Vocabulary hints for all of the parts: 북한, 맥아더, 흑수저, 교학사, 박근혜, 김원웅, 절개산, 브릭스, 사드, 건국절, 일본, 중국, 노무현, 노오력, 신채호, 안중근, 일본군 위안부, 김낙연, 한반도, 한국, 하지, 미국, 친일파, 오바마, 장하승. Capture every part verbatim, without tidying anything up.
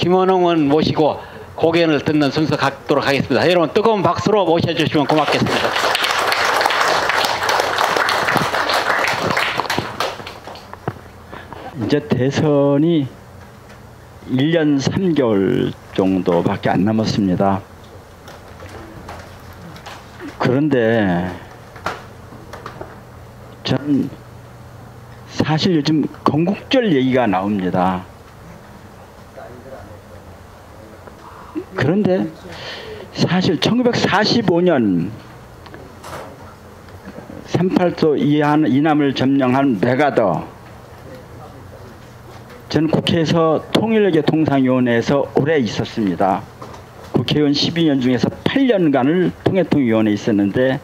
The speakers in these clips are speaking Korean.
김원웅 의원 모시고 고견을 듣는 순서 갖도록 하겠습니다. 여러분 뜨거운 박수로 모셔주시면 고맙겠습니다. 이제 대선이 일 년 삼 개월 정도밖에 안 남았습니다. 그런데 전 사실 요즘 건국절 얘기가 나옵니다. 그런데 사실 천구백사십오 년 삼십팔 도 이남을 점령한 맥아더, 저는 국회에서 통일외교 통상위원회에서 오래 있었습니다. 국회의원 십이 년 중에서 팔 년간을 통일통위원회에 있었는데,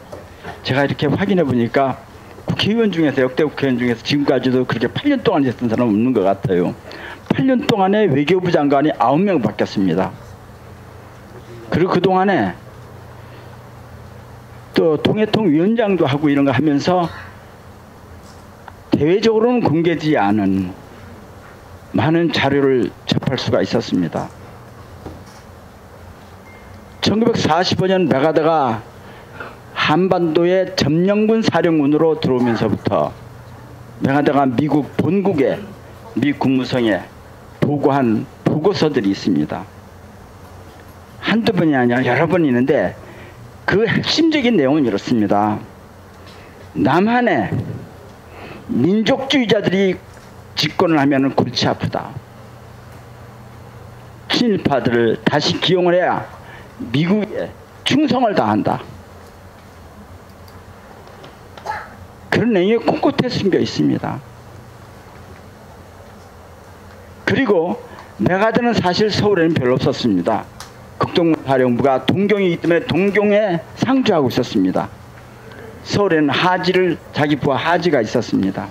제가 이렇게 확인해 보니까 국회의원 중에서, 역대 국회의원 중에서 지금까지도 그렇게 팔 년 동안 있었던 사람은 없는 것 같아요. 팔 년 동안에 외교부 장관이 아홉 명 바뀌었습니다. 그리고 그동안에 또 통일통위원장도 하고 이런 거 하면서 대외적으로는 공개되지 않은 많은 자료를 접할 수가 있었습니다. 천구백사십오 년 맥아더가 한반도의 점령군 사령군으로 들어오면서부터 맥아더가 미국 본국에, 미 국무성에 보고한 보고서들이 있습니다. 한두 번이 아니라 여러 번 있는데 그 핵심적인 내용은 이렇습니다. 남한에 민족주의자들이 집권을 하면 골치 아프다. 친일파들을 다시 기용을 해야 미국에 충성을 다한다. 그런 내용이 꼿꼿해 숨겨 있습니다. 그리고 맥아더는 사실 서울에는 별로 없었습니다. 극동군 사령부가 동경이기 때문에 동경에 상주하고 있었습니다. 서울에는 하지를, 자기 부하 하지가 있었습니다.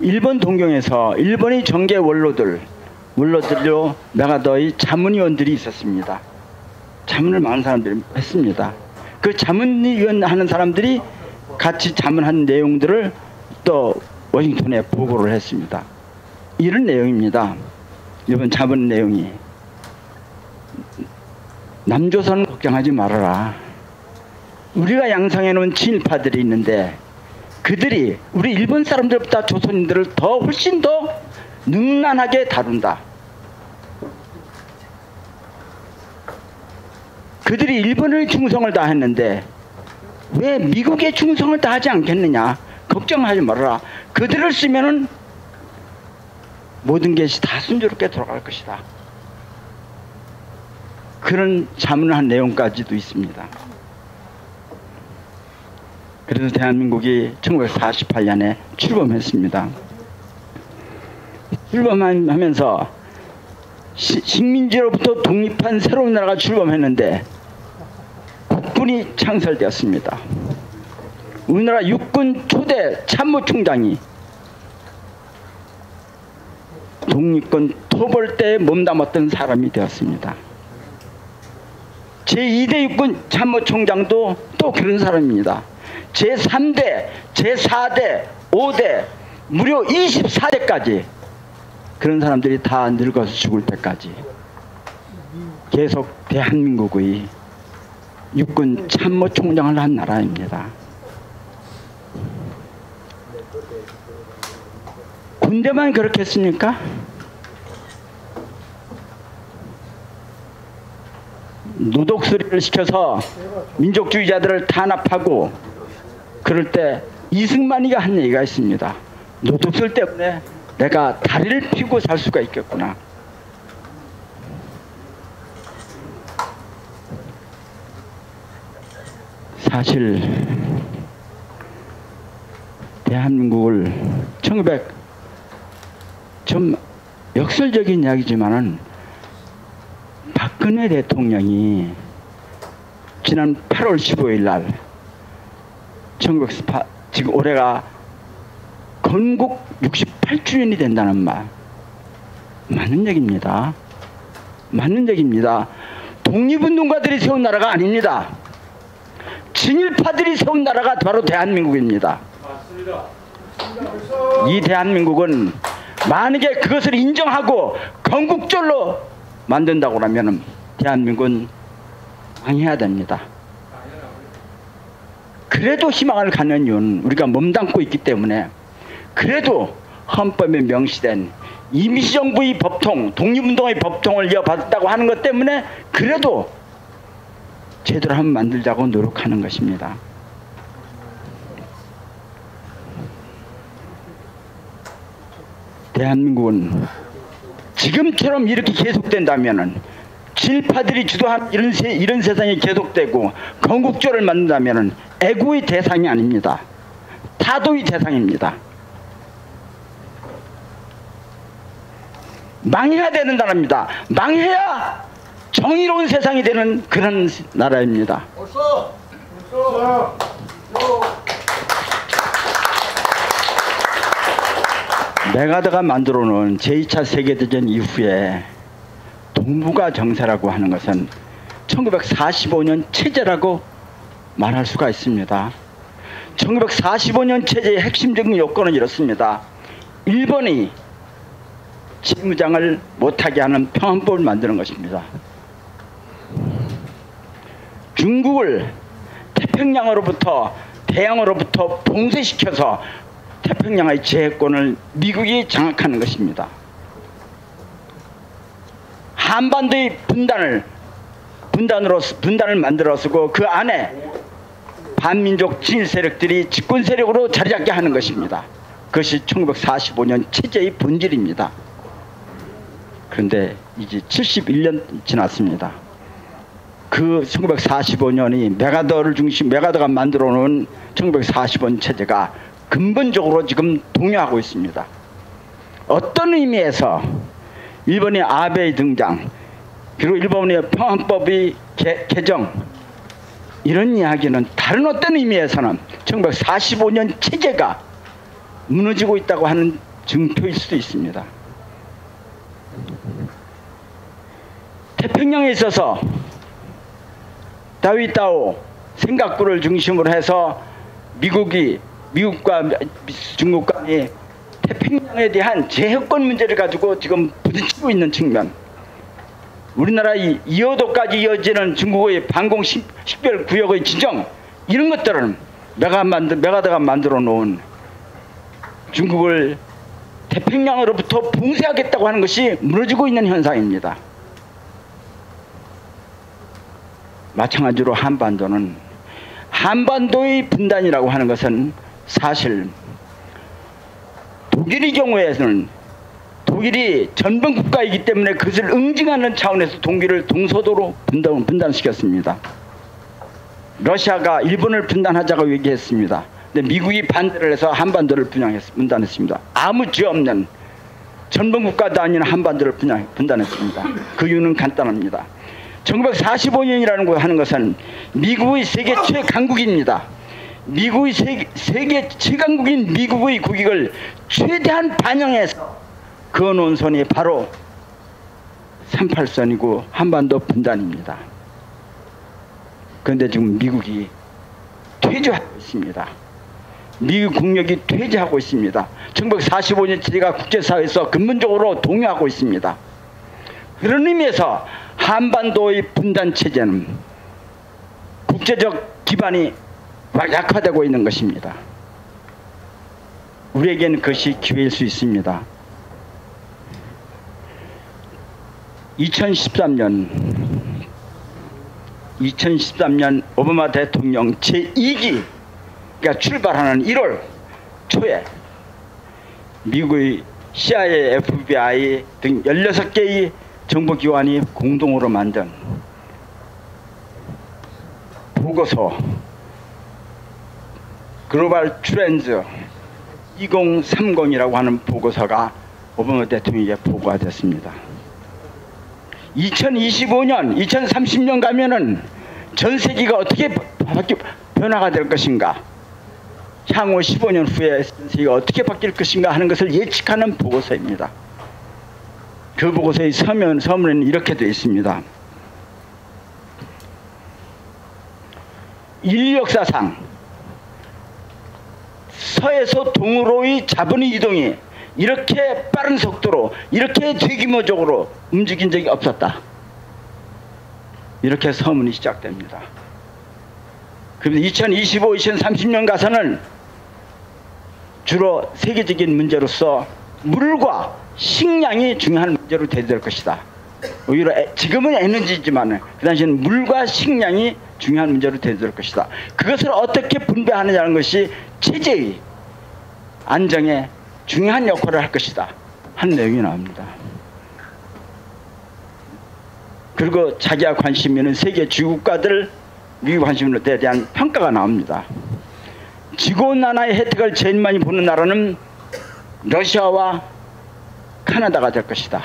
일본 동경에서 일본의 정계 원로들, 원로들로 맥아더의 자문위원들이 있었습니다. 자문을 많은 사람들이 했습니다. 그 자문위원 하는 사람들이 같이 자문한 내용들을 또 워싱턴에 보고를 했습니다. 이런 내용입니다. 이번 자문 내용이. 남조선 걱정하지 말아라. 우리가 양성해놓은 친일파들이 있는데 그들이 우리 일본 사람들보다 조선인들을 더 훨씬 더 능란하게 다룬다. 그들이 일본의 충성을 다했는데 왜 미국의 충성을 다하지 않겠느냐. 걱정하지 말아라. 그들을 쓰면은 모든 것이 다 순조롭게 돌아갈 것이다. 그런 자문을 한 내용까지도 있습니다. 그래서 대한민국이 천구백사십팔 년에 출범했습니다. 출범하면서 시, 식민지로부터 독립한 새로운 나라가 출범했는데 국군이 창설되었습니다. 우리나라 육군 초대 참모총장이 독립군 토벌대에 몸담았던 사람이 되었습니다. 제이 대 육군 참모총장도 또 그런 사람입니다. 제삼 대, 제사 대, 오 대, 무려 이십사 대까지 그런 사람들이 다 늙어서 죽을 때까지 계속 대한민국의 육군 참모총장을 한 나라입니다. 군대만 그렇겠습니까? 노독수리를 시켜서 민족주의자들을 탄압하고 그럴 때 이승만이가 한 얘기가 있습니다. 노독술 때문에 내가 다리를 펴고 살 수가 있겠구나. 사실 대한민국을 천구백 좀 역설적인 이야기지만은 박근혜 대통령이 지난 팔월 십오일 날 천구백십팔, 지금 올해가 건국 육십팔 주년이 된다는 말. 맞는 얘기입니다. 맞는 얘기입니다. 독립운동가들이 세운 나라가 아닙니다. 친일파들이 세운 나라가 바로 대한민국입니다. 맞습니다. 이 대한민국은 만약에 그것을 인정하고 건국절로 만든다고 하면 대한민국은 망해야 됩니다. 그래도 희망을 갖는 이유는 우리가 몸담고 있기 때문에, 그래도 헌법에 명시된 임시정부의 법통, 독립운동의 법통을 이어받았다고 하는 것 때문에 그래도 제대로 한번 만들자고 노력하는 것입니다. 대한민국은 지금처럼 이렇게 계속된다면은, 진파들이 주도한 이런, 세, 이런 세상이 계속되고 건국절을 만든다면은 애국의 대상이 아닙니다. 타도의 대상입니다. 망해야 되는 나라입니다. 망해야 정의로운 세상이 되는 그런 나라입니다. 어서, 어서, 어서. 맥아더가 만들어 놓은 제이 차 세계대전 이후에 동북아 정세라고 하는 것은 천구백사십오 년 체제라고 말할 수가 있습니다. 천구백사십오 년 체제의 핵심적인 요건은 이렇습니다. 일본이 직무장을 못하게 하는 평안법을 만드는 것입니다. 중국을 태평양으로부터 대양으로부터 봉쇄시켜서 태평양의 제해권을 미국이 장악하는 것입니다. 한반도의 분단을 분단으로 분단을 만들어서고 그 안에 반민족 진일 세력들이 집권 세력으로 자리잡게 하는 것입니다. 그것이 천구백사십오 년 체제의 본질입니다. 그런데 이제 칠십일 년 지났습니다. 그 천구백사십오 년이 맥아더를 중심 맥아더가 만들어 놓은 천구백사십오 년 체제가 근본적으로 지금 동요하고 있습니다. 어떤 의미에서 일본의 아베의 등장, 그리고 일본의 평안법의 개, 개정, 이런 이야기는 다른 어떤 의미에서는 천구백사십오 년 체제가 무너지고 있다고 하는 증표일 수도 있습니다. 태평양에 있어서 다위따오, 생각구를 중심으로 해서 미국이 미국과 중국과 태평양에 대한 제해권 문제를 가지고 지금 부딪히고 있는 측면, 우리나라 이호도까지 이어지는 중국의 반공식별구역의 지정, 이런 것들은 맥아더가 만들어 놓은 중국을 태평양으로부터 봉쇄하겠다고 하는 것이 무너지고 있는 현상입니다. 마찬가지로 한반도는, 한반도의 분단이라고 하는 것은 사실 독일의 경우에는 독일이 전범국가이기 때문에 그것을 응징하는 차원에서 독일을 동서도로 분단, 분단시켰습니다. 러시아가 일본을 분단하자고 얘기했습니다. 근데 미국이 반대를 해서 한반도를 분양했, 분단했습니다. 아무 죄 없는 전범국가도 아닌 한반도를 분양, 분단했습니다. 그 이유는 간단합니다. 천구백사십오 년이라는 하는 것은 미국의 세계 최강국입니다. 미국의 세계, 세계 최강국인 미국의 국익을 최대한 반영해서 그어놓은 선이 바로 삼십팔 선이고 한반도 분단입니다. 그런데 지금 미국이 퇴조하고 있습니다. 미국 국력이 퇴조하고 있습니다. 천구백사십오 년 체제가 국제사회에서 근본적으로 동요하고 있습니다. 그런 의미에서 한반도의 분단체제는 국제적 기반이 약화되고 있는 것입니다. 우리에게는 그것이 기회일 수 있습니다. 이천십삼 년 오바마 대통령 제이 기가 출발하는 일월 초에 미국의 씨 아이 에이, 에프 비 아이 등 열여섯 개의 정보기관이 공동으로 만든 보고서 글로벌 트렌즈 이공삼공이라고 하는 보고서가 오바마 대통령에게 보고가 됐습니다. 이천이십오 년, 이천삼십 년 가면은 전 세계가 어떻게 바뀌, 변화가 될 것인가, 향후 십오 년 후에 전 세계가 어떻게 바뀔 것인가 하는 것을 예측하는 보고서입니다. 그 보고서의 서면, 서문에는 이렇게 되어 있습니다. 인류 역사상 서에서 동으로의 자본의 이동이 이렇게 빠른 속도로, 이렇게 대규모적으로 움직인 적이 없었다. 이렇게 서문이 시작됩니다. 그런데 이천이십오, 이천삼십 년 가서는 주로 세계적인 문제로서 물과 식량이 중요한 문제로 대두될 것이다. 오히려 지금은 에너지지만 그 당시에는 물과 식량이 중요한 문제로 대두될 것이다. 그것을 어떻게 분배하느냐는 것이 체제의 안정에 중요한 역할을 할 것이다 한 내용이 나옵니다. 그리고 자기가 관심 있는 세계 주국가들, 미국 관심에 대한 평가가 나옵니다. 지구온난화의 혜택을 제일 많이 보는 나라는 러시아와 캐나다가 될 것이다.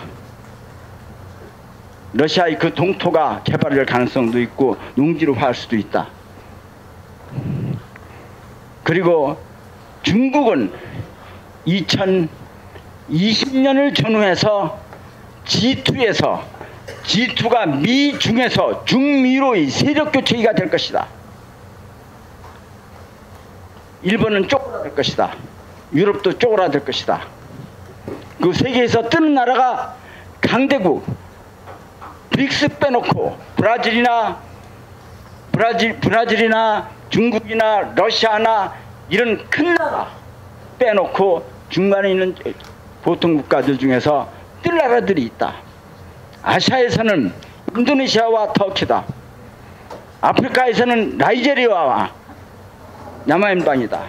러시아의 그 동토가 개발될 가능성도 있고 농지로 화할 수도 있다. 그리고 중국은 이천이십 년을 전후해서 지 투에서 지 투가 미 중에서 중미로의 세력교체기가 될 것이다. 일본은 쪼그라들 것이다. 유럽도 쪼그라들 것이다. 그 세계에서 뜨는 나라가 강대국, 브릭스 빼놓고 브라질이나 브라질, 브라질이나 중국이나 러시아나 이런 큰 나라 빼놓고 중간에 있는 보통 국가들 중에서 뜰 나라들이 있다. 아시아에서는 인도네시아와 터키다. 아프리카에서는 나이지리아와 남아연방이다.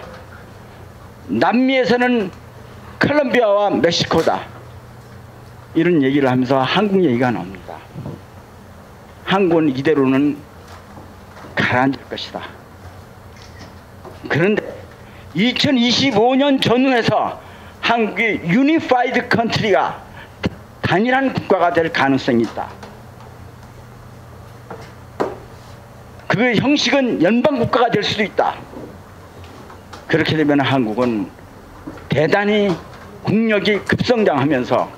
남미에서는 콜롬비아와 멕시코다. 이런 얘기를 하면서 한국 얘기가 나옵니다. 한국은 이대로는 가라앉을 것이다. 그런데 이천이십오 년 전후해서 한국이 유니파이드 컨트리가 단일한 국가가 될 가능성이 있다. 그 형식은 연방국가가 될 수도 있다. 그렇게 되면 한국은 대단히 국력이 급성장하면서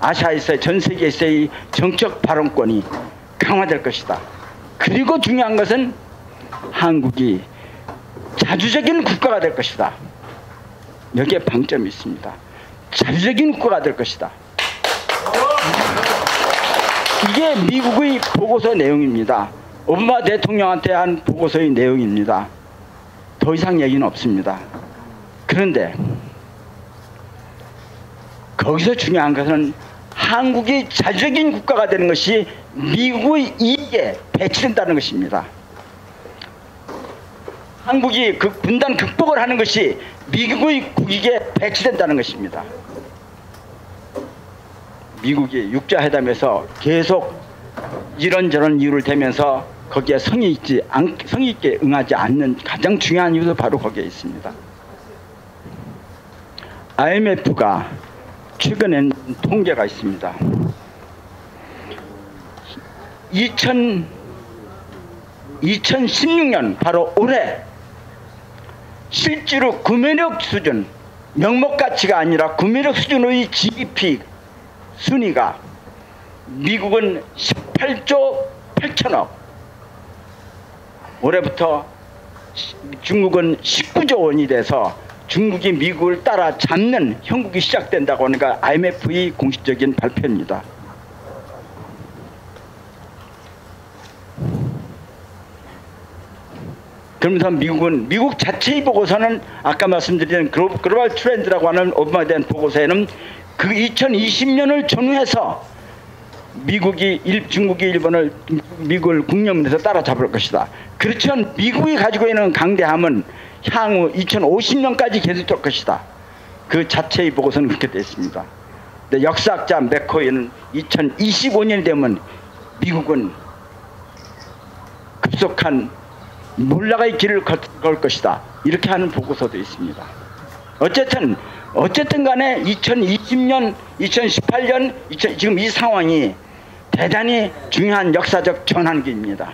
아시아에서의, 전 세계에서의 정책 발언권이 강화될 것이다. 그리고 중요한 것은 한국이 자주적인 국가가 될 것이다. 여기에 방점이 있습니다. 자주적인 국가가 될 것이다. 이게 미국의 보고서 내용입니다. 오바마 대통령한테 한 보고서의 내용입니다. 더 이상 얘기는 없습니다. 그런데 거기서 중요한 것은 한국이 자주적인 국가가 되는 것이 미국의 이익에 배치된다는 것입니다. 한국이 그 분단 극복을 하는 것이 미국의 국익에 배치된다는 것입니다. 미국이 육자회담에서 계속 이런저런 이유를 대면서 거기에 성의 있지, 성의 있게 응하지 않는 가장 중요한 이유도 바로 거기에 있습니다. 아이엠에프가 최근엔 통계가 있습니다. 이천십육 년 바로 올해 실제로 구매력 수준, 명목가치가 아니라 구매력 수준의 지디피 순위가 미국은 십팔조 팔천억, 올해부터 중국은 십구조 원이 돼서 중국이 미국을 따라 잡는 형국이 시작된다고 하는 게 아이엠에프의 공식적인 발표입니다. 그러면서 미국은, 미국 자체의 보고서는 아까 말씀드린 글로벌 트렌드라고 하는 오바마에 대한 보고서에는 그 이천이십 년을 전후해서 미국이, 일, 중국이 일본을, 미국을 국력에서 따라잡을 것이다. 그렇지만 미국이 가지고 있는 강대함은 향후 이천오십 년까지 계속될 것이다. 그 자체의 보고서는 그렇게 되어 있습니다. 근데 역사학자 맥코이는 이천이십오 년이 되면 미국은 급속한 몰락의 길을 걸 것이다. 이렇게 하는 보고서도 있습니다. 어쨌든 어쨌든 간에 이천이십 년, 이천십팔 년, 지금 이 상황이 대단히 중요한 역사적 전환기입니다.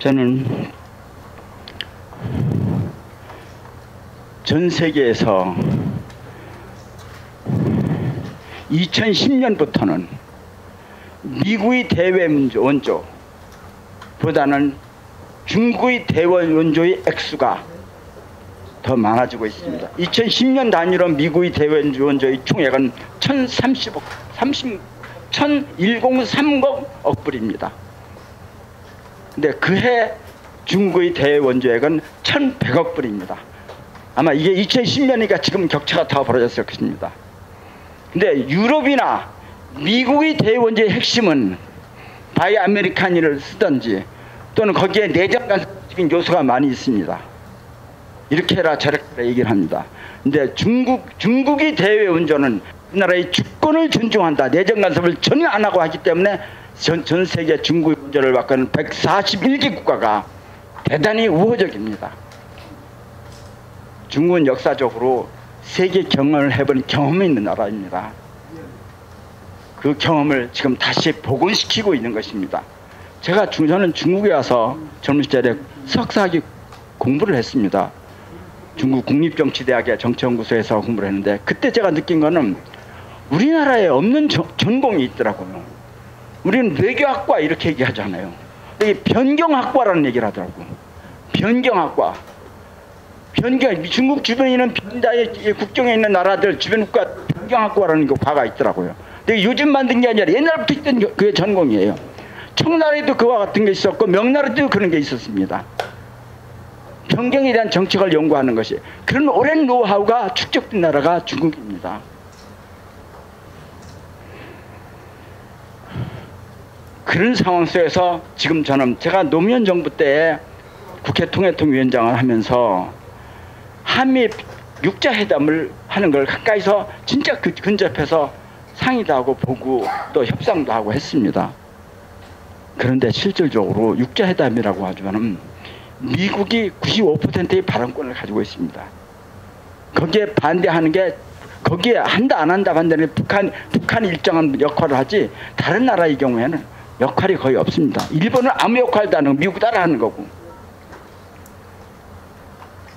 저는 전 세계에서 이천십 년부터는 미국의 대외원조보다는 중국의 대외원조의 액수가 더 많아지고 있습니다. 이천십 년 단위로 미국의 대외 지원자의 총액은 천삼십억, 천백삼십억 불입니다. 근데 그해 중국의 대외 원조액은 천백억 불입니다. 아마 이게 이천십 년이니까 지금 격차가 더 벌어졌을 것입니다. 근데 유럽이나 미국의 대외 원조의 핵심은 바이 아메리칸이를 쓰든지 또는 거기에 내정간섭적인 요소가 많이 있습니다. 이렇게 해라 저렇게 해라 얘기를 합니다. 근데 중국, 중국이 대외 원조는 우리나라의 주권을 존중한다, 내정간섭을 전혀 안 하고 하기 때문에 전, 전 세계 중국의 원조를 바꾸는 백사십일 개 국가가 대단히 우호적입니다. 중국은 역사적으로 세계 경험을 해본 경험이 있는 나라입니다. 그 경험을 지금 다시 복원시키고 있는 것입니다. 제가 중, 저는 중국에 와서 젊은 시절에 석사학위 공부를 했습니다. 중국 국립정치대학의 정치연구소에서 공부를 했는데 그때 제가 느낀 거는 우리나라에 없는 저, 전공이 있더라고요. 우리는 외교학과 이렇게 얘기하잖아요. 근데 변경학과라는 얘기를 하더라고요. 변경학과. 변경, 중국 주변에 있는 변다의 국경에 있는 나라들 주변 국가 변경학과라는 그 과가 있더라고요. 근데 요즘 만든 게 아니라 옛날부터 있던 그게 전공이에요. 청나라에도 그와 같은 게 있었고 명나라에도 그런 게 있었습니다. 변경에 대한 정책을 연구하는 것이 그런 오랜 노하우가 축적된 나라가 중국입니다. 그런 상황 속에서 지금 저는 제가 노무현 정부 때 국회 통일통위원장을 하면서 한미 육자회담을 하는 걸 가까이서 진짜 근접해서 상의도 하고 보고 또 협상도 하고 했습니다. 그런데 실질적으로 육자회담이라고 하지만은 미국이 구십오 퍼센트의 발언권을 가지고 있습니다. 거기에 반대하는 게 거기에 한다 안 한다 반대는 북한, 북한이 일정한 역할을 하지 다른 나라의 경우에는 역할이 거의 없습니다. 일본은 아무 역할도 안 하고 미국 따라 하는 거고.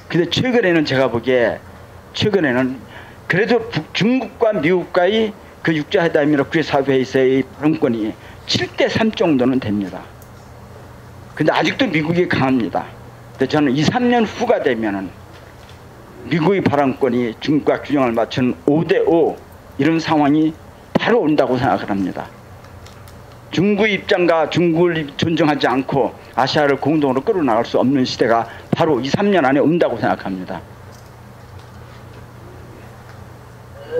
근데 최근에는 제가 보기에 최근에는 그래도 북, 중국과 미국과의 그 육자회담이나 구십사 회의에서의 발언권이 칠 대 삼 정도는 됩니다. 근데 아직도 미국이 강합니다. 근데 저는 이, 삼 년 후가 되면은 미국의 발언권이 중국과 균형을 맞춘 오 대 오 이런 상황이 바로 온다고 생각을 합니다. 중국 입장과 중국을 존중하지 않고 아시아를 공동으로 끌어나갈 수 없는 시대가 바로 이, 삼 년 안에 온다고 생각합니다.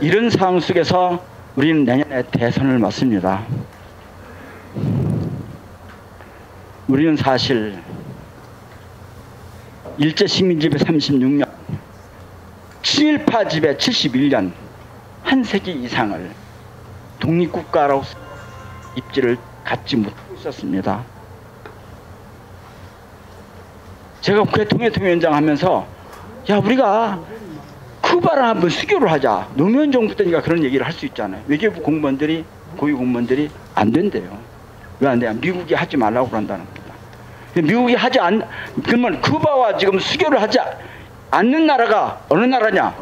이런 상황 속에서 우리는 내년에 대선을 맞습니다. 우리는 사실 일제식민지배 삼십육 년, 친일파 지배 칠십일 년, 한 세기 이상을 독립국가라고 입지를 갖지 못하고 있었습니다. 제가 국회 통일통위원장 하면서 야 우리가 쿠바랑 한번 수교를 하자. 노무현 정부 때니까 그런 얘기를 할 수 있잖아요. 외교부 공무원들이 고위 공무원들이 안 된대요. 왜 안 돼요? 미국이 하지 말라고 그런다는 겁니다. 미국이 하지 않 그러면 쿠바와 지금 수교를 하지 않는 나라가 어느 나라냐?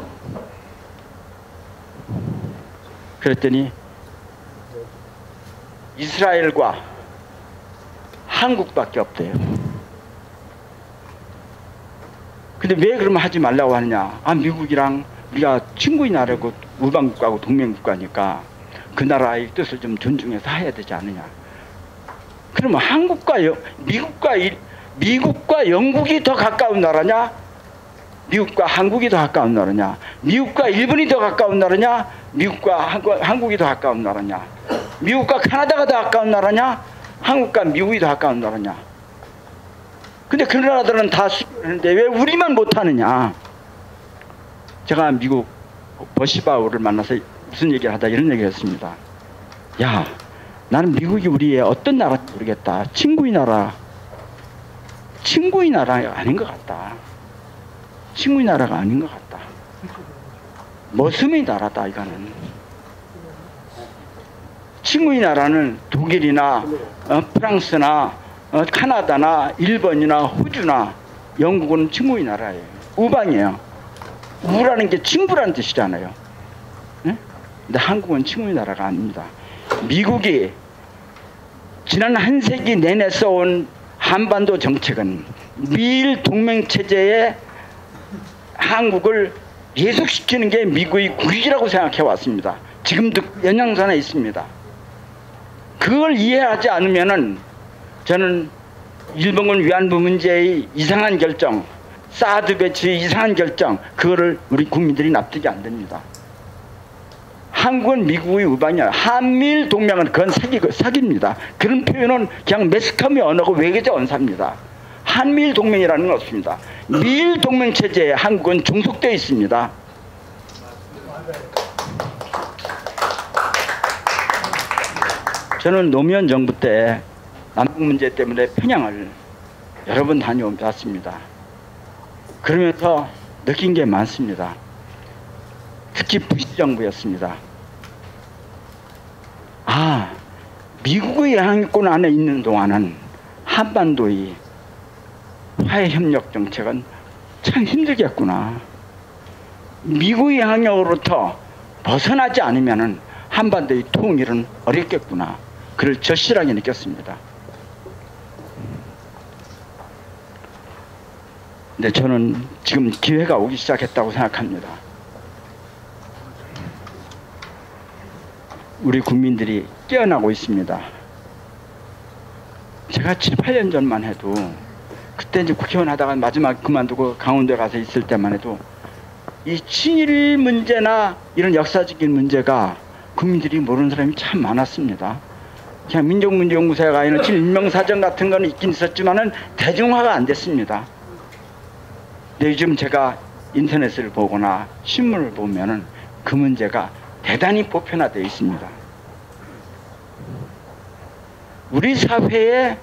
그랬더니 이스라엘과 한국밖에 없대요. 근데 왜 그러면 하지 말라고 하느냐? 아, 미국이랑 우리가 친구인 나라고 우방국가고 동맹국가니까 그 나라의 뜻을 좀 존중해서 해야 되지 않느냐? 그러면 한국과 여, 미국과 일, 미국과 영국이 더 가까운 나라냐? 미국과 한국이 더 가까운 나라냐? 미국과 일본이 더 가까운 나라냐? 미국과 한국, 한국이 더 가까운 나라냐? 미국과 캐나다가 더 가까운 나라냐? 한국과 미국이 더 가까운 나라냐? 근데 그 나라들은 다 수교하는데 왜 우리만 못하느냐? 제가 미국 버시바우를 만나서 무슨 얘기를 하다 이런 얘기를 했습니다. 야, 나는 미국이 우리의 어떤 나라인지 모르겠다. 친구의 나라, 친구의 나라가 아닌 것 같다. 친구의 나라가 아닌 것 같다. 머슴의 나라다 이거는. 친구의 나라는 독일이나 어, 프랑스나 어, 캐나다나 일본이나 호주나 영국은 친구의 나라예요. 우방이에요. 우라는 게 친구라는 뜻이잖아요. 네? 근데 한국은 친구의 나라가 아닙니다. 미국이 지난 한 세기 내내 써온 한반도 정책은 미일 동맹체제의 한국을 예속시키는 게 미국의 국익이라고 생각해 왔습니다. 지금도 연장선에 있습니다. 그걸 이해하지 않으면은 저는 일본군 위안부 문제의 이상한 결정, 사드 배치의 이상한 결정, 그거를 우리 국민들이 납득이 안 됩니다. 한국은 미국의 우방이야. 한미일 동맹은 그건 사기, 사기입니다. 그런 표현은 그냥 매스컴의 언어고 외교적 언사입니다. 한미일 동맹이라는 건 없습니다. 미일 동맹 체제에 한국은 종속되어 있습니다. 저는 노무현 정부 때 남북 문제 때문에 평양을 여러 번 다녀왔습니다. 그러면서 느낀 게 많습니다. 특히 부시 정부였습니다. 아, 미국의 영향권 안에 있는 동안은 한반도의 화해협력 정책은 참 힘들겠구나. 미국의 영향력으로부터 벗어나지 않으면 한반도의 통일은 어렵겠구나. 그를 절실하게 느꼈습니다. 근데 저는 지금 기회가 오기 시작했다고 생각합니다. 우리 국민들이 깨어나고 있습니다. 제가 칠, 팔 년 전만 해도, 그때 이제 국회의원 하다가 마지막 그만두고 강원도에 가서 있을 때만 해도 이 친일 문제나 이런 역사적인 문제가 국민들이 모르는 사람이 참 많았습니다. 그냥 민족문제연구소가 이런 친일명사전 같은 거는 있긴 있었지만은 대중화가 안 됐습니다. 근데 요즘 제가 인터넷을 보거나 신문을 보면은 그 문제가 대단히 보편화되어 있습니다. 우리 사회에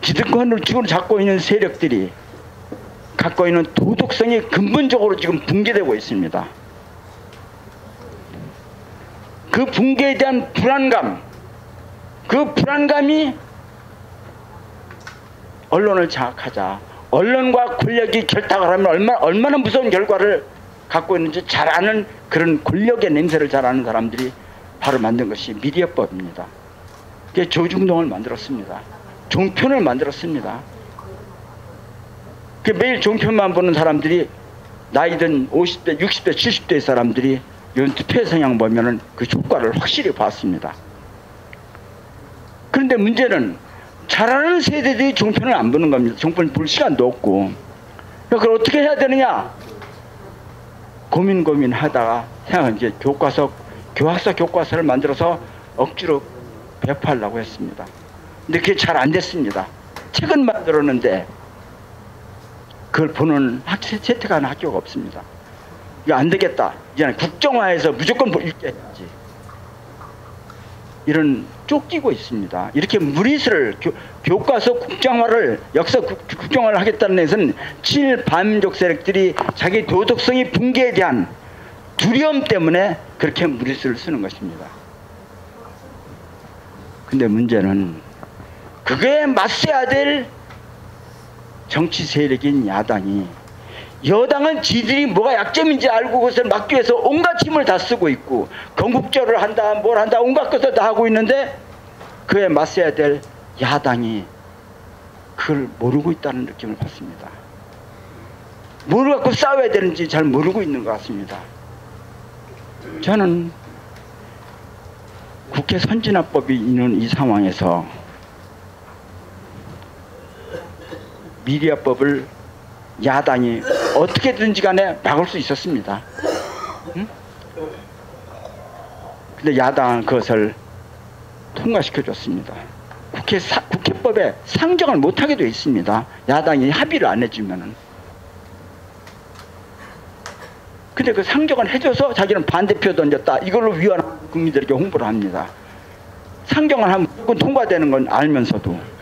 기득권을 주로 잡고 있는 세력들이 갖고 있는 도덕성이 근본적으로 지금 붕괴되고 있습니다. 그 붕괴에 대한 불안감, 그 불안감이 언론을 장악하자, 언론과 권력이 결탁을 하면 얼마나, 얼마나 무서운 결과를 갖고 있는지 잘 아는, 그런 권력의 냄새를 잘 아는 사람들이 바로 만든 것이 미디어법입니다. 그게 조중동을 만들었습니다. 종편을 만들었습니다. 매일 종편만 보는 사람들이 나이든 오십 대, 육십 대, 칠십 대의 사람들이 이런 투표 성향 보면은 그 효과를 확실히 봤습니다. 그런데 문제는 잘하는 세대들이 종편을 안 보는 겁니다. 종편을 볼 시간도 없고. 그걸 어떻게 해야 되느냐? 고민 고민 하다가 생각한 게 교과서, 교학사 교과서를 만들어서 억지로 배포하려고 했습니다. 근데 그게 잘 안 됐습니다. 책은 만들었는데 그걸 보는 학생, 채택하는 학교가 없습니다. 이거 안 되겠다. 이제 국정화해서 무조건 읽게 해야지. 이런 쫓기고 있습니다. 이렇게 무리수를 교, 교과서 국정화를 역사 국, 국정화를 하겠다는 데서는 친일반민족 세력들이 자기 도덕성이 붕괴에 대한 두려움 때문에 그렇게 무리수를 쓰는 것입니다. 근데 문제는 그거에 맞서야 될 정치 세력인 야당이, 여당은 지들이 뭐가 약점인지 알고 그것을 막기 위해서 온갖 힘을 다 쓰고 있고, 건국절을 한다 뭘 한다 온갖 것을 다 하고 있는데, 그에 맞서야 될 야당이 그걸 모르고 있다는 느낌을 받습니다. 뭘 갖고 싸워야 되는지 잘 모르고 있는 것 같습니다. 저는 국회 선진화법이 있는 이 상황에서 미디어법을 야당이 어떻게든지 간에 막을 수 있었습니다. 응? 근데 야당은 그것을 통과시켜줬습니다. 국회 사, 국회법에 상정을 못하게 돼 있습니다. 야당이 합의를 안 해주면은. 근데 그 상정을 해줘서 자기는 반대표 던졌다, 이걸로 위헌 국민들에게 홍보를 합니다. 상정을 하면 무조건 통과되는 건 알면서도.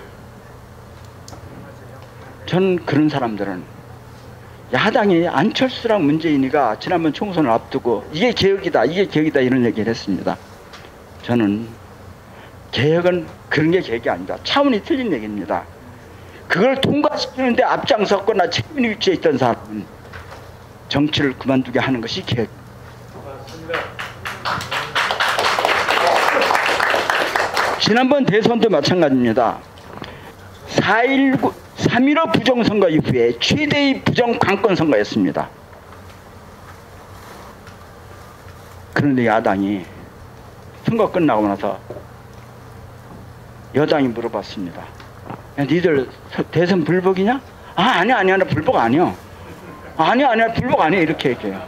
전 그런 사람들은 야당이 안철수랑 문재인이가 지난번 총선을 앞두고 이게 개혁이다, 이게 개혁이다 이런 얘기를 했습니다. 저는 개혁은 그런 게 개혁이 아니다. 차원이 틀린 얘기입니다. 그걸 통과시키는데 앞장섰거나 책임 위치에 있던 사람은 정치를 그만두게 하는 것이 개혁. 지난번 대선도 마찬가지입니다. 사 일구 삼 일오 부정선거 이후에 최대의 부정관권 선거였습니다. 그런데 야당이 선거 끝나고 나서 여당이 물어봤습니다. 야, 니들 대선 불복이냐? 아, 아니야, 아니야, 나 불복 아니야. 아니야, 아니야, 불복 아니야. 이렇게 얘기해요.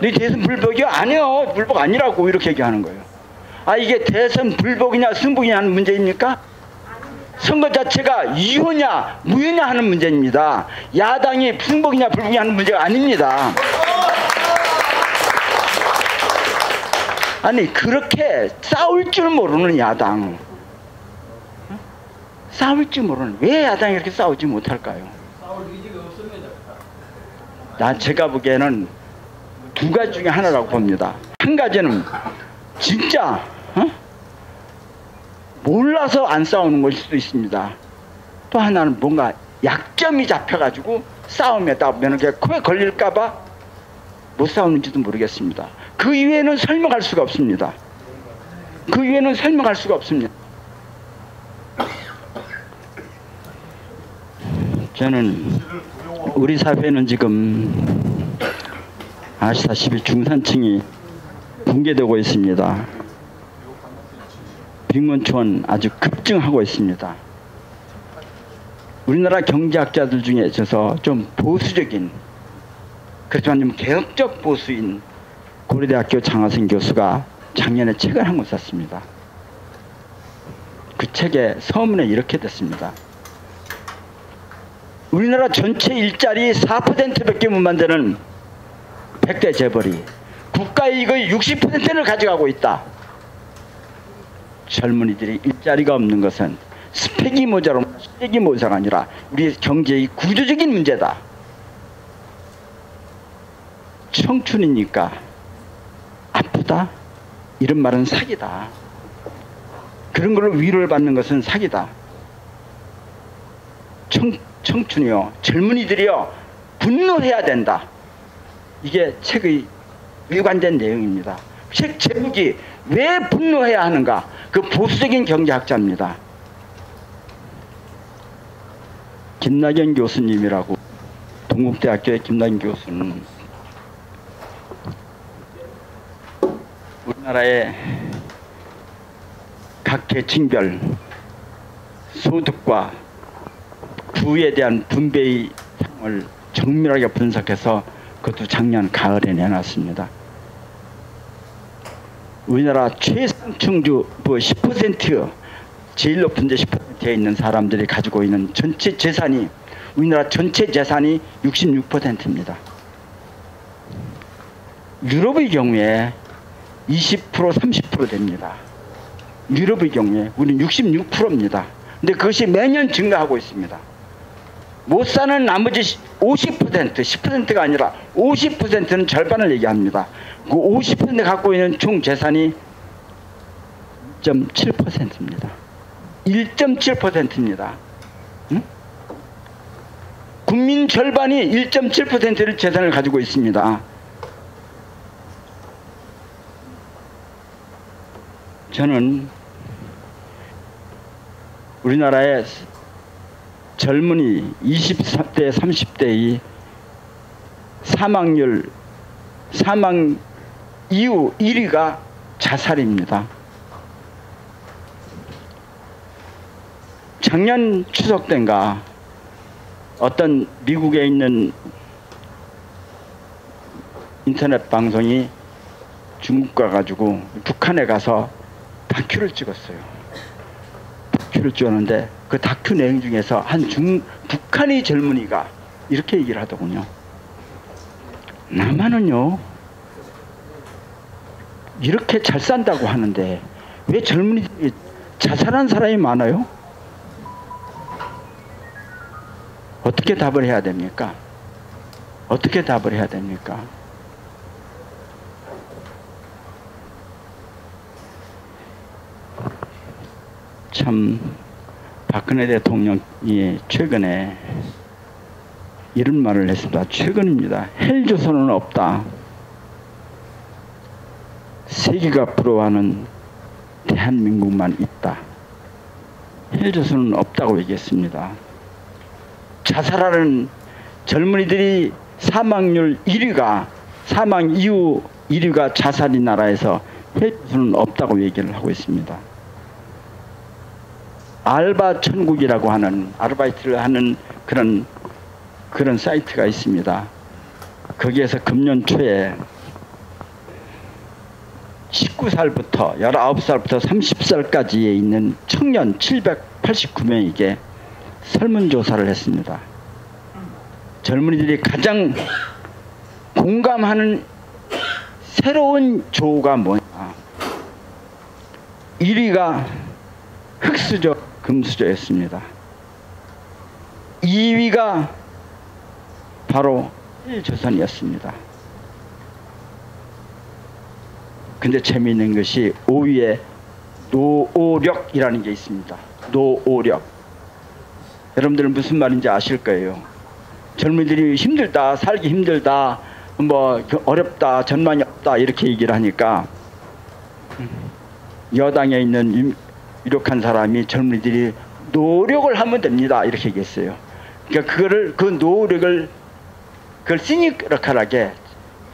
니 대선 불복이야? 아니요, 불복 아니라고 이렇게 얘기하는 거예요. 아, 이게 대선 불복이냐, 승복이냐 하는 문제입니까? 선거 자체가 이유냐, 무효냐 하는 문제입니다. 야당이 승복이냐, 불복이냐 하는 문제가 아닙니다. 아니, 그렇게 싸울 줄 모르는 야당. 싸울 줄 모르는, 왜 야당이 이렇게 싸우지 못할까요? 싸울 의지가 없습니다. 난 제가 보기에는 두 가지 중에 하나라고 봅니다. 한 가지는 진짜 어? 몰라서 안 싸우는 것일 수도 있습니다. 또 하나는 뭔가 약점이 잡혀가지고 싸움에 따면 코에 걸릴까봐 못 싸우는지도 모르겠습니다. 그 이외에는 설명할 수가 없습니다. 그 이외에는 설명할 수가 없습니다. 저는 우리 사회는 지금 아시다시피 중산층이 붕괴되고 있습니다. 빈곤층은 아주 급증하고 있습니다. 우리나라 경제학자들 중에 있어서 좀 보수적인, 그렇지만 좀 개혁적 보수인 고려대학교 장하승 교수가 작년에 책을 한 권 썼습니다. 그 책의 서문에 이렇게 됐습니다. 우리나라 전체 일자리 사 퍼센트밖에 못 만드는 백대 재벌이 국가이익의 육십 퍼센트를 가져가고 있다. 젊은이들이 일자리가 없는 것은 스펙이 모자로 스펙이 모자가 아니라 우리 경제의 구조적인 문제다. 청춘이니까 아프다? 이런 말은 사기다. 그런 걸로 위로를 받는 것은 사기다. 청 청춘이요, 젊은이들이요, 분노해야 된다. 이게 책의 일관된 내용입니다. 책 제목이 왜 분노해야 하는가? 그 보수적인 경제학자입니다. 김낙연 교수님이라고, 동국대학교의 김낙연 교수는 우리나라의 각 계층별 소득과 부에 대한 분배의 상황을 정밀하게 분석해서 그것도 작년 가을에 내놨습니다. 우리나라 최상층주 십 퍼센트, 제일 높은 데 십 퍼센트에 있는 사람들이 가지고 있는 전체 재산이, 우리나라 전체 재산이 육십육 퍼센트입니다. 유럽의 경우에 이십 퍼센트, 삼십 퍼센트 됩니다. 유럽의 경우에 우리는 육십육 퍼센트입니다. 근데 그것이 매년 증가하고 있습니다. 못 사는 나머지 오십 퍼센트, 십 퍼센트가 아니라 오십 퍼센트는 절반을 얘기합니다. 그 오십 퍼센트 갖고 있는 총 재산이 일 점 칠 퍼센트입니다. 일 점 칠 퍼센트입니다. 응? 국민 절반이 일 점 칠 퍼센트를 재산을 가지고 있습니다. 저는 우리나라의 젊은이 이십 대, 삼십 대의 사망률, 사망 이후 일 위가 자살입니다. 작년 추석 때인가 어떤 미국에 있는 인터넷 방송이 중국 가가지고 북한에 가서 다큐를 찍었어요. 다큐를 찍었는데 그 다큐 내용 중에서 한 중, 북한의 젊은이가 이렇게 얘기를 하더군요. 남한은요, 이렇게 잘 산다고 하는데 왜 젊은이들이 자살한 사람이 많아요? 어떻게 답을 해야 됩니까? 어떻게 답을 해야 됩니까? 참, 박근혜 대통령이 최근에 이런 말을 했습니다. 최근입니다. 헬조선은 없다. 세계가 부러워하는 대한민국만 있다. 헬조선은 없다고 얘기했습니다. 자살하는 젊은이들이 사망률 일 위가 사망 이후 일 위가 자살이 나라에서 해줄 수는 없다고 얘기를 하고 있습니다. 알바 천국이라고 하는 아르바이트를 하는 그런 그런 사이트가 있습니다. 거기에서 금년 초에 십구 살부터 열아홉 살부터 삼십 살까지에 있는 청년 칠백팔십구 명에게 설문조사를 했습니다. 젊은이들이 가장 공감하는 새로운 조가 뭐냐. 일 위가 흑수저, 금수저였습니다. 이 위가 바로 일조선이었습니다. 근데 재미있는 것이 오 위에 노오력이라는 게 있습니다. 노오력. 여러분들은 무슨 말인지 아실 거예요. 젊은이들이 힘들다, 살기 힘들다, 뭐 어렵다, 전망이 없다 이렇게 얘기를 하니까 여당에 있는 유력한 사람이 젊은이들이 노력을 하면 됩니다 이렇게 얘기했어요. 그러니까 그거를 그 노력을 그걸 시니컬하게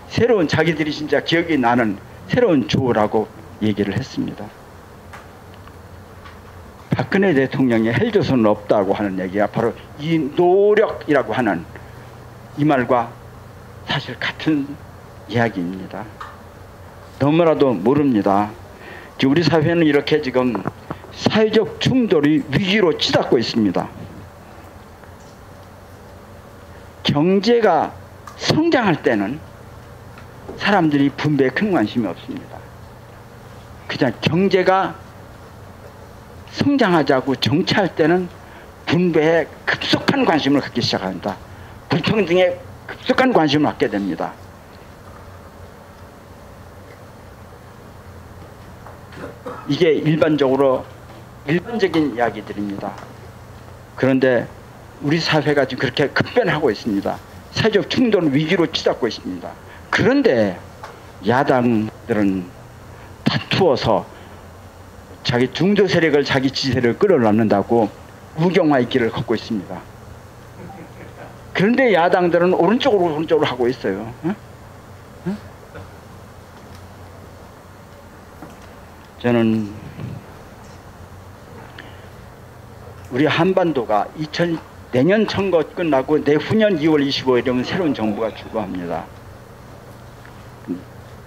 새로운 자기들이 진짜 기억이 나는 새로운 조라고 얘기를 했습니다. 박근혜 대통령의 헬조선은 없다고 하는 얘기가 바로 이 노력이라고 하는 이 말과 사실 같은 이야기입니다. 너무나도 모릅니다. 지금 우리 사회는 이렇게 지금 사회적 충돌이 위기로 치닫고 있습니다. 경제가 성장할 때는 사람들이 분배에 큰 관심이 없습니다. 그냥 경제가 성장하자고 정치할 때는 분배에 급속한 관심을 갖기 시작합니다. 불평등에 급속한 관심을 갖게 됩니다. 이게 일반적으로 일반적인 이야기들입니다. 그런데 우리 사회가 지금 그렇게 급변하고 있습니다. 사회적 충돌은 위기로 치닫고 있습니다. 그런데 야당들은 다투어서 자기 중도 세력을 자기 지지세력을 끌어놨는다고 우경화의 길을 걷고 있습니다. 그런데 야당들은 오른쪽으로 오른쪽으로 하고 있어요. 응? 응? 저는 우리 한반도가 이천, 내년 선거 끝나고 내후년 이월 이십오일이면 새로운 정부가 출범합니다.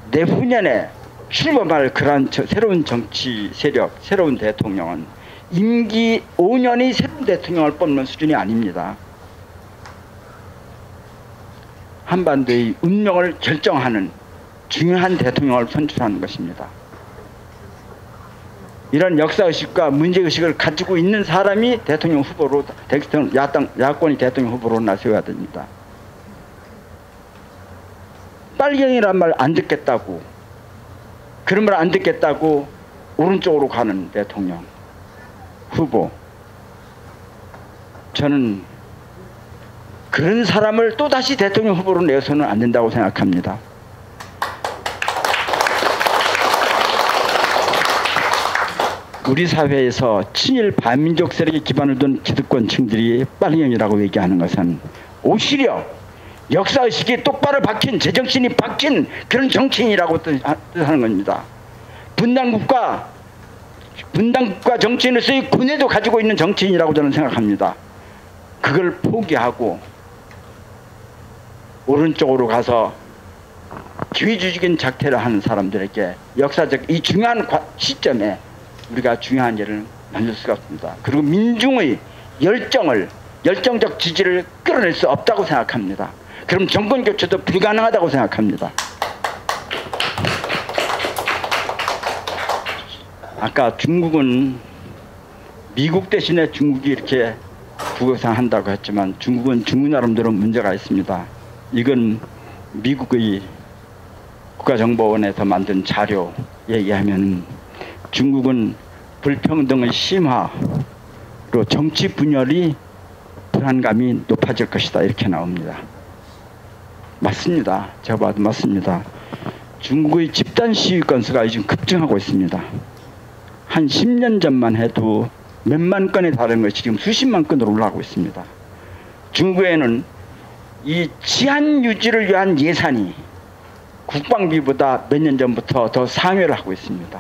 내후년에 출범할 그러한 새로운 정치 세력, 새로운 대통령은 임기 오 년이 새로운 대통령을 뽑는 수준이 아닙니다. 한반도의 운명을 결정하는 중요한 대통령을 선출하는 것입니다. 이런 역사의식과 문제의식을 가지고 있는 사람이 대통령 후보로, 야당, 야권이 대통령 후보로 나서야 됩니다. 빨갱이란 말 안 듣겠다고, 그런 말 안 듣겠다고 오른쪽으로 가는 대통령 후보, 저는 그런 사람을 또다시 대통령 후보로 내서는 안 된다고 생각합니다. 우리 사회에서 친일 반민족 세력에 기반을 둔 기득권층들이 빨갱이라고 얘기하는 것은 오히려 역사의식이 똑바로 박힌, 제정신이 박힌 그런 정치인이라고 뜻하는 겁니다. 분단국가, 분단국가 정치인으로서의 군에도 가지고 있는 정치인이라고 저는 생각합니다. 그걸 포기하고 오른쪽으로 가서 기회주의적인 작태를 하는 사람들에게 역사적 이 중요한 시점에 우리가 중요한 일을 만들 수가 없습니다. 그리고 민중의 열정을, 열정적 지지를 끌어낼 수 없다고 생각합니다. 그럼 정권 교체도 불가능하다고 생각합니다. 아까 중국은 미국 대신에 중국이 이렇게 국어상 한다고 했지만 중국은 중국 나름대로 문제가 있습니다. 이건 미국의 국가정보원에서 만든 자료 얘기하면 중국은 불평등의 심화로 정치 분열이 불안감이 높아질 것이다 이렇게 나옵니다. 맞습니다. 제가 봐도 맞습니다. 중국의 집단 시위 건수가 요즘 급증하고 있습니다. 한 십 년 전만 해도 몇만 건에 달하는 것이 지금 수십만 건으로 올라가고 있습니다. 중국에는 이 치안 유지를 위한 예산이 국방비보다 몇 년 전부터 더 상회를 하고 있습니다.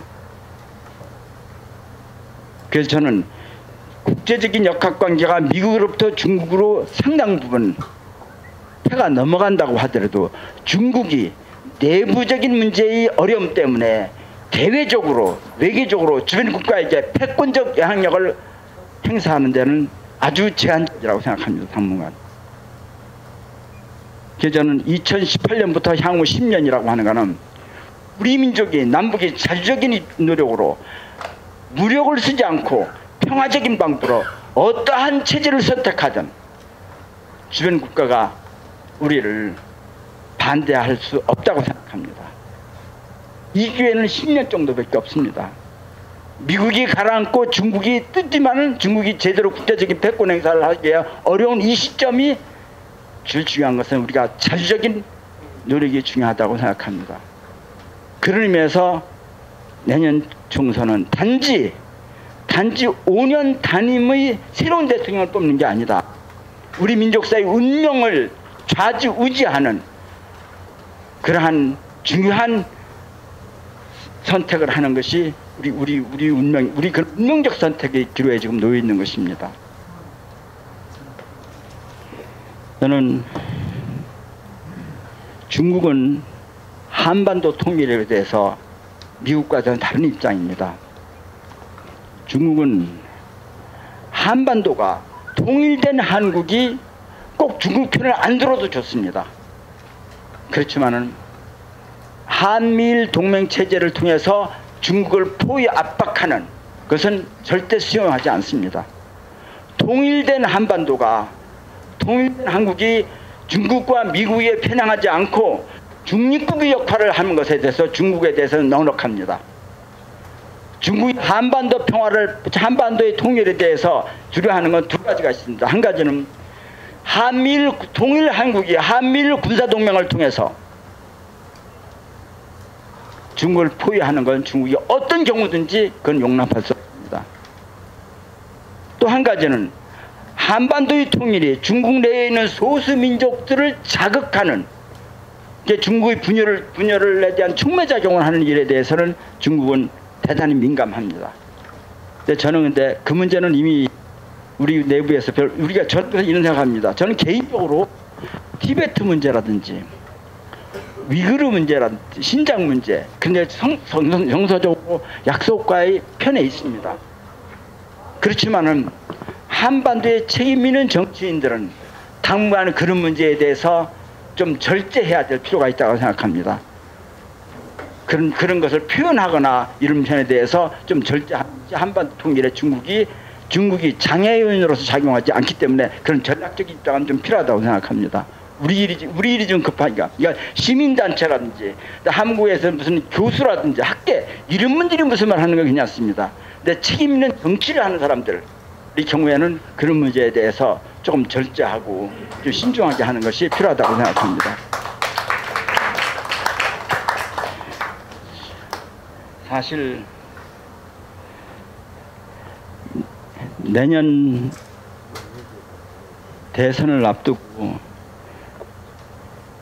그래서 저는 국제적인 역학관계가 미국으로부터 중국으로 상당 부분 해가 넘어간다고 하더라도 중국이 내부적인 문제의 어려움 때문에 대외적으로 외교적으로 주변 국가에게 패권적 영향력을 행사하는 데는 아주 제한적이라고 생각합니다. 당분간. 그래서 저는 이천십팔 년부터 향후 십 년이라고 하는 것은 우리 민족이 남북의 자주적인 노력으로 무력을 쓰지 않고 평화적인 방법으로 어떠한 체제를 선택하든 주변 국가가 우리를 반대할 수 없다고 생각합니다. 이 기회는 십 년 정도밖에 없습니다. 미국이 가라앉고 중국이 뜯지만은 중국이 제대로 국제적인 패권 행사를 하기에 어려운 이 시점이 제일 중요한 것은 우리가 자주적인 노력이 중요하다고 생각합니다. 그런 의미에서 내년 총선은 단지 단지 오 년 단임의 새로운 대통령을 뽑는 게 아니다. 우리 민족사의 운명을 좌지우지하는 그러한 중요한 선택을 하는 것이 우리 우리 우리 운명 우리 그 운명적 선택의 기로에 지금 놓여 있는 것입니다. 저는 중국은 한반도 통일에 대해서 미국과 저는 다른 입장입니다. 중국은 한반도가 통일된 한국이 꼭 중국 편을 안 들어도 좋습니다. 그렇지만은 한미일 동맹 체제를 통해서 중국을 포위 압박하는 것은 절대 수용하지 않습니다. 통일된 한반도가 통일된 한국이 중국과 미국에 편향하지 않고 중립국의 역할을 하는 것에 대해서 중국에 대해서는 넉넉합니다. 중국이 한반도 평화를 한반도의 통일에 대해서 두려워하는 건 두 가지가 있습니다. 한 가지는 한미일 통일 한국이 한미일 군사 동맹을 통해서 중국을 포위하는 건 중국이 어떤 경우든지 그건 용납할 수 없습니다. 또 한 가지는 한반도의 통일이 중국 내에 있는 소수 민족들을 자극하는 중국의 분열을 분열에 대한 촉매작용을 하는 일에 대해서는 중국은 대단히 민감합니다. 근데 저는 근데 그 문제는 이미 우리 내부에서 별 우리가 저도 이런 생각합니다. 저는 개인적으로 티베트 문제라든지 위그르 문제라든지 신장 문제 근데 정서적으로 약소국가의 편에 있습니다. 그렇지만은 한반도에 책임 있는 정치인들은 당분간 그런 문제에 대해서 좀 절제해야 될 필요가 있다고 생각합니다. 그런 그런 것을 표현하거나 이런 편에 대해서 좀 절제 한반도 통일에 중국이 중국이 장애 요인으로서 작용하지 않기 때문에 그런 전략적인 입장은 좀 필요하다고 생각합니다. 우리 일이 우리 일이 좀 급하니까 그러니까 시민단체라든지 한국에서 무슨 교수라든지 학계 이런 분들이 무슨 말 하는 건 괜찮습니다. 근데 책임 있는 정치를 하는 사람들 이 경우에는 그런 문제에 대해서 조금 절제하고 좀 신중하게 하는 것이 필요하다고 생각합니다. 사실 내년 대선을 앞두고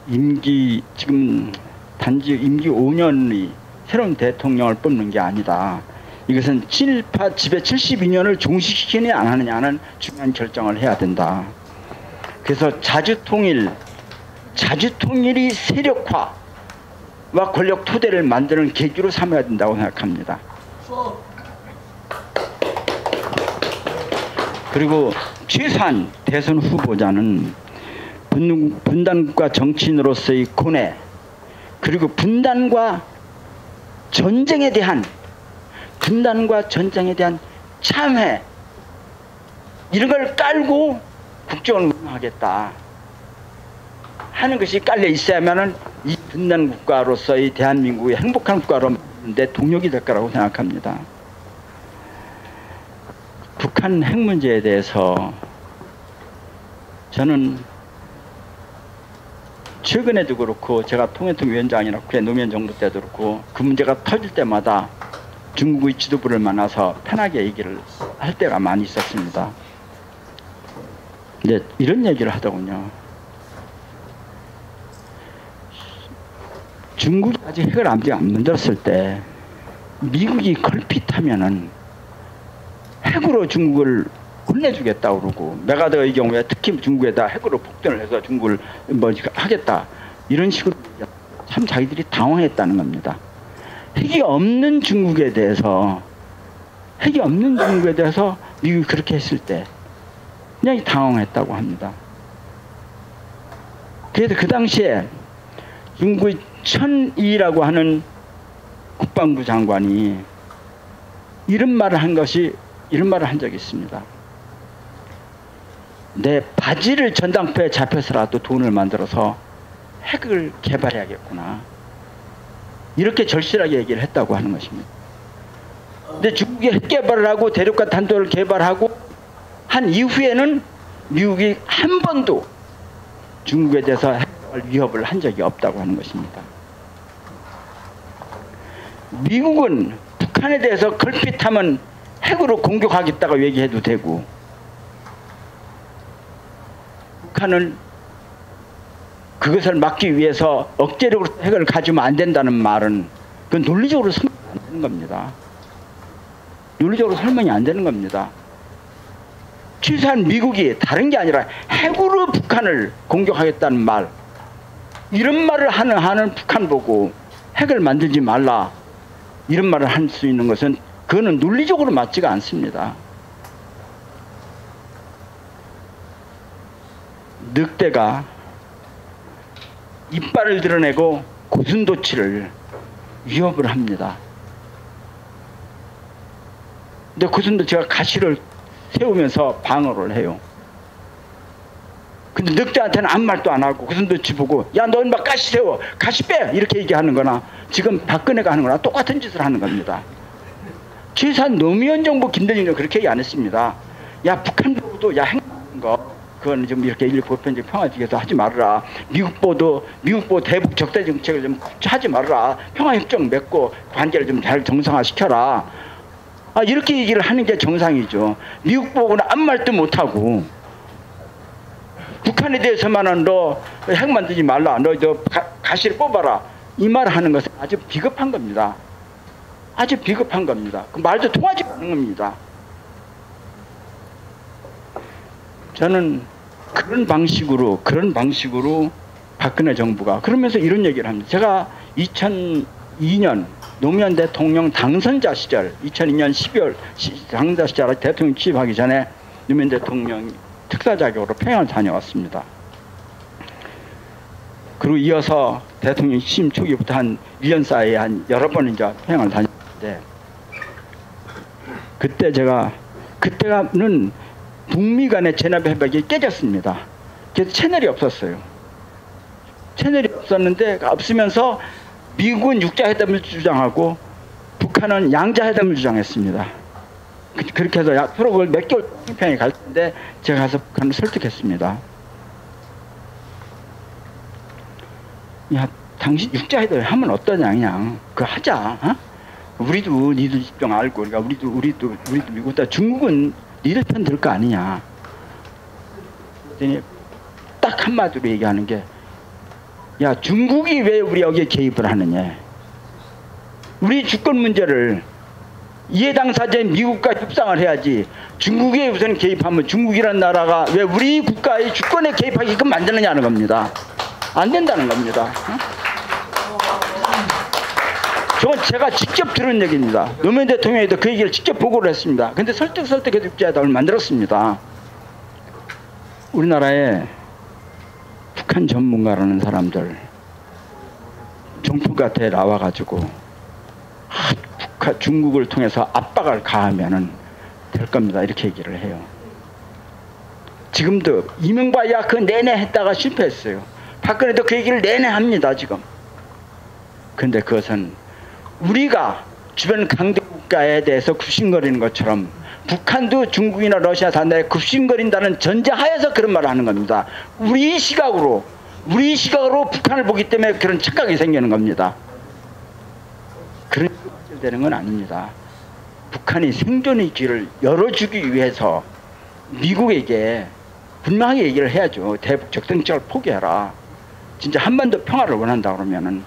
임기 지금 단지 임기 오 년의 새로운 대통령을 뽑는 게 아니다. 이것은 친일파 지배 칠십이 년을 종식시키느냐 안 하느냐는 중요한 결정을 해야 된다. 그래서 자주통일, 자주통일이 세력화와 권력 토대를 만드는 계기로 삼아야 된다고 생각합니다. 그리고 최소한 대선 후보자는 분단국가 정치인으로서의 고뇌 그리고 분단과 전쟁에 대한 분단과 전쟁에 대한 참회 이런 걸 깔고 국정을 운영하겠다 하는 것이 깔려 있어야만 이 분단국가로서의 대한민국의 행복한 국가로 내 동력이 될 거라고 생각합니다. 북한 핵 문제에 대해서 저는 최근에도 그렇고 제가 통일통위원장이나 국회 노무현 정부 때도 그렇고 그 문제가 터질 때마다 중국의 지도부를 만나서 편하게 얘기를 할 때가 많이 있었습니다. 근데 이런 얘기를 하더군요. 중국까지 핵을 안 만들었을 때 미국이 걸핏하면은 핵으로 중국을 혼내주겠다 그러고, 맥아더의 경우에 특히 중국에다 핵으로 폭탄을 해서 중국을 뭐 하겠다 이런 식으로 참 자기들이 당황했다는 겁니다. 핵이 없는 중국에 대해서 핵이 없는 중국에 대해서 미국이 그렇게 했을 때 그냥 당황했다고 합니다. 그래서 그 당시에 중국의 천이라고 하는 국방부 장관이 이런 말을 한 것이 이런 말을 한 적이 있습니다. 내 바지를 전당포에 잡혀서라도 돈을 만들어서 핵을 개발해야겠구나, 이렇게 절실하게 얘기를 했다고 하는 것입니다. 근데 중국이 핵 개발을 하고 대륙간 탄도를 개발하고 한 이후에는 미국이 한 번도 중국에 대해서 핵 위협을 한 적이 없다고 하는 것입니다. 미국은 북한에 대해서 걸핏하면 핵으로 공격하겠다고 얘기해도 되고, 북한은 그것을 막기 위해서 억제력으로 핵을 가지면 안 된다는 말은 그건 논리적으로 설명이 안 되는 겁니다. 논리적으로 설명이 안 되는 겁니다. 취사한 미국이 다른 게 아니라 핵으로 북한을 공격하겠다는 말, 이런 말을 하는 한은 북한 보고 핵을 만들지 말라 이런 말을 할 수 있는 것은 그거는 논리적으로 맞지가 않습니다. 늑대가 이빨을 드러내고 고슴도치를 위협을 합니다. 근데 고슴도치가 가시를 세우면서 방어를 해요. 근데 늑대한테는 아무 말도 안 하고 고슴도치 보고 야 너 인마 가시 세워, 가시 빼, 이렇게 얘기하는 거나 지금 박근혜가 하는 거나 똑같은 짓을 하는 겁니다. 최소한 노무현 정부 김대중도 그렇게 얘기 안 했습니다. 야 북한 보고도 야 행동하는 거 그건 좀 이렇게 인류 보편적 평화지에서 하지 말아라. 미국 보도 미국 보 대북 적대 정책을 좀 하지 말아라. 평화협정 맺고 관계를 좀 잘 정상화시켜라. 아 이렇게 얘기를 하는 게 정상이죠. 미국 보고는 아무 말도 못 하고 북한에 대해서만은 너 핵 만들지 말라, 너 저 가시를 뽑아라 이 말을 하는 것은 아주 비겁한 겁니다. 아주 비겁한 겁니다. 그 말도 통하지 않는 겁니다. 저는 그런 방식으로 그런 방식으로 박근혜 정부가 그러면서 이런 얘기를 합니다. 제가 이천이 년 노무현 대통령 당선자 시절, 이천이 년 십이월 당선자 시절 대통령 취임하기 전에 노무현 대통령이 특사 자격으로 평양을 다녀왔습니다. 그리고 이어서 대통령 취임 초기부터 한 일 년 사이에 한 여러 번 이제 평양을 다녔는데, 그때 제가 그때가는 북미 간의 제네바 협약이 깨졌습니다. 그래서 채널이 없었어요. 채널이 없었는데 없으면서 미국은 육자회담을 주장하고 북한은 양자회담을 주장했습니다. 그, 그렇게 해서 서로 그걸 몇 개월 평양에 갈 텐데 제가 가서 북한을 설득했습니다. 야 당신 육자회담을 하면 어떠냐, 그냥 그거 하자. 어? 우리도 니들 입장 알고 그러니까 우리도 우리도 우리도 미국 다 중국은 니들 편 들 거 아니냐. 그랬더니 딱 한마디로 얘기하는 게, 야 중국이 왜 우리 여기에 개입을 하느냐. 우리 주권 문제를 이해당사자인 미국과 협상을 해야지 중국에 우선 개입하면 중국이란 나라가 왜 우리 국가의 주권에 개입하게끔 만드느냐는 겁니다. 안 된다는 겁니다. 저건 제가 직접 들은 얘기입니다. 노무현 대통령에도 그 얘기를 직접 보고를 했습니다. 근데 설득 설득해서 육자회담을 만들었습니다. 우리나라에 북한 전문가라는 사람들 종북아태에 나와가지고 아, 북한, 중국을 통해서 압박을 가하면은 될 겁니다. 이렇게 얘기를 해요. 지금도 이명박이야 그 내내 했다가 실패했어요. 박근혜도 그 얘기를 내내 합니다. 지금. 근데 그것은 우리가 주변 강대국가에 대해서 굽신거리는 것처럼 북한도 중국이나 러시아 산하에 굽신거린다는 전제하에서 그런 말을 하는 겁니다. 우리 시각으로 우리 시각으로 북한을 보기 때문에 그런 착각이 생기는 겁니다. 그런 식으로 되는 건 아닙니다. 북한이 생존의 길을 열어주기 위해서 미국에게 분명하게 얘기를 해야죠. 대북 적대정책을 포기해라. 진짜 한반도 평화를 원한다 그러면은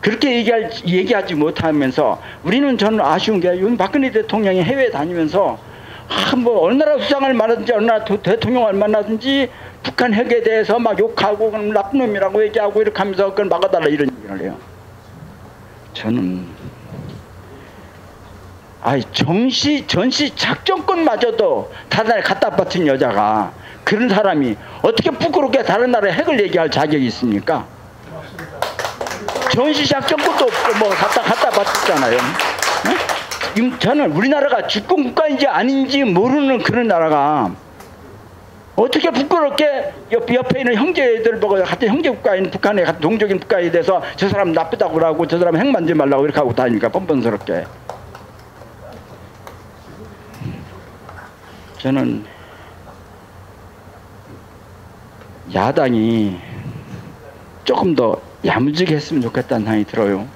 그렇게 얘기할, 얘기하지 못하면서 우리는 저는 아쉬운 게 박근혜 대통령이 해외 다니면서 아, 뭐 어느 나라 수상을 만나든지 어느 나라 대통령을 만나든지 북한 핵에 대해서 막 욕하고 그럼 나쁜 놈이라고 얘기하고 이렇게 하면서 그걸 막아달라 이런 얘기를 해요. 저는 아이 정시 전시 작전권마저도 다른 나라에 갖다 바친 여자가 그런 사람이 어떻게 부끄럽게 다른 나라에 핵을 얘기할 자격이 있습니까? 전시 작전권도 없고 뭐 갖다 갖다 바쳤잖아요. 네? 저는 우리나라가 주권 국가인지 아닌지 모르는 그런 나라가 어떻게 부끄럽게 옆, 옆에 있는 형제들 보고 같은 형제 국가인 북한에 같은 동족인 국가에 대해서 저 사람 나쁘다고 그러고 저 사람 핵 만지지 말라고 이렇게 하고 다니니까 뻔뻔스럽게. 저는 야당이 조금 더 야무지게 했으면 좋겠다는 생각이 들어요.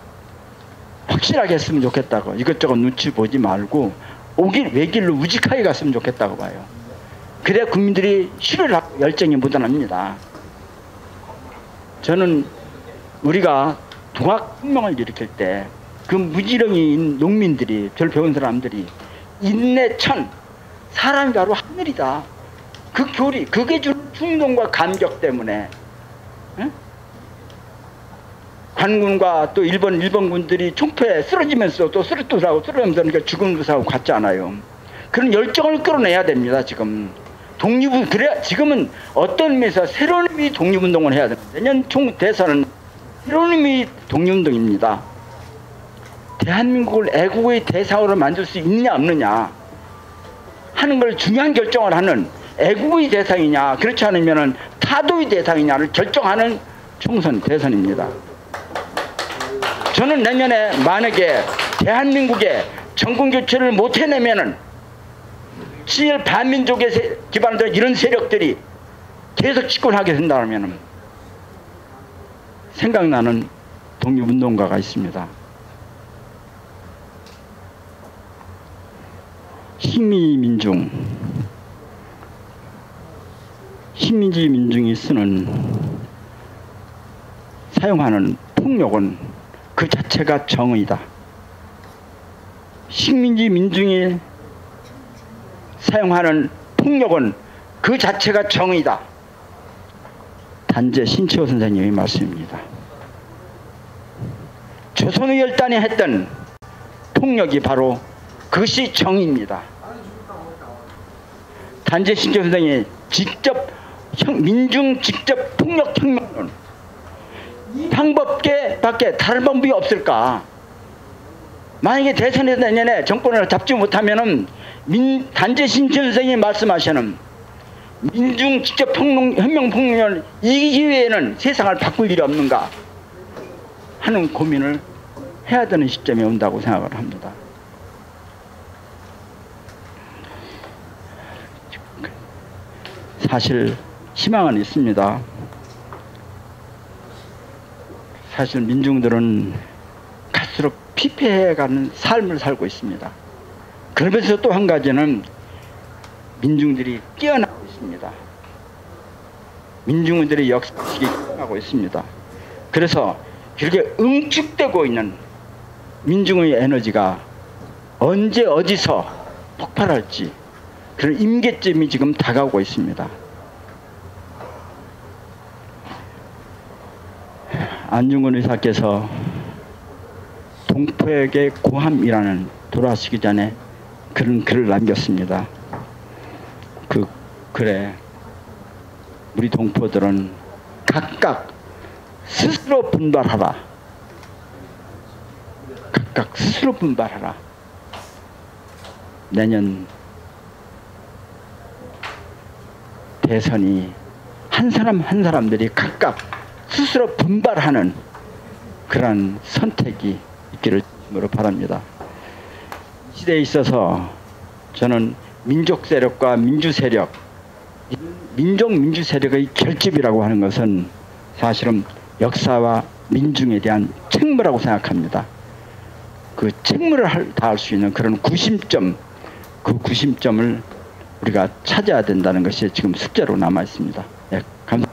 확실하게 했으면 좋겠다고. 이것저것 눈치 보지 말고 오길 외길로 우직하게 갔으면 좋겠다고 봐요. 그래야 국민들이 실을 하고 열정이 묻어납니다. 저는 우리가 동학혁명을 일으킬 때 그 무지렁이인 농민들이 절 배운 사람들이 인내천 사람이 바로 하늘이다. 그 교리 그게 주는 충동과 감격 때문에 응? 관군과 또 일본 일본군들이 총포에 쓰러지면서 또 쓰러뜨리고 쓰러지면서 죽은 것하고 같지 않아요. 그런 열정을 끌어내야 됩니다. 지금 독립은 그래 지금은 어떤 의미에서 새로운 의미 독립운동을 해야 됩니다. 내년 총 대선은 새로운 의미 독립운동입니다. 대한민국을 애국의 대상으로 만들 수 있느냐 없느냐 하는 걸 중요한 결정을 하는 애국의 대상이냐 그렇지 않으면 타도의 대상이냐를 결정하는 총선 대선입니다. 저는 내년에 만약에 대한민국에 정권교체를 못 해내면은 친일 반민족에 기반으로 이런 세력들이 계속 집권하게 된다면 생각나는 독립운동가가 있습니다. 식민민중, 식민지 민중이 쓰는 사용하는 폭력은 그 자체가 정의다. 식민지 민중이 사용하는 폭력은 그 자체가 정의다. 단재 신채호 선생님의 말씀입니다. 조선의 열단이 했던 폭력이 바로 그것이 정의입니다. 단재 신채호 선생님이 직접 민중 직접 폭력 혁명론 이 방법계 밖에 다른 방법이 없을까? 만약에 대선에서 내년에 정권을 잡지 못하면은 민, 단재 신채호 선생님이 말씀하시는 민중 직접 폭력, 혁명 폭력을 이기기 위해는 세상을 바꿀 일이 없는가 하는 고민을 해야 되는 시점이 온다고 생각을 합니다. 사실 희망은 있습니다. 사실 민중들은 갈수록 피폐해가는 삶을 살고 있습니다. 그러면서 또 한 가지는 민중들이 깨어나고 있습니다. 민중들의 역사식이 깨어나고 있습니다. 그래서 이렇게 응축되고 있는 민중의 에너지가 언제 어디서 폭발할지 그런 임계점이 지금 다가오고 있습니다. 안중근 의사께서 동포에게 고함이라는 돌아가시기 전에 그런 글을 남겼습니다. 그 글에 우리 동포들은 각각 스스로 분발하라. 각각 스스로 분발하라. 내년 대선이 한 사람 한 사람들이 각각 스스로 분발하는 그런 선택이 있기를 진심으로 바랍니다. 시대에 있어서 저는 민족 세력과 민주 세력, 민족 민주 세력의 결집이라고 하는 것은 사실은 역사와 민중에 대한 책무라고 생각합니다. 그 책무를 다할 수 있는 그런 구심점, 그 구심점을 우리가 찾아야 된다는 것이 지금 숙제로 남아 있습니다. 예, 감사합니다.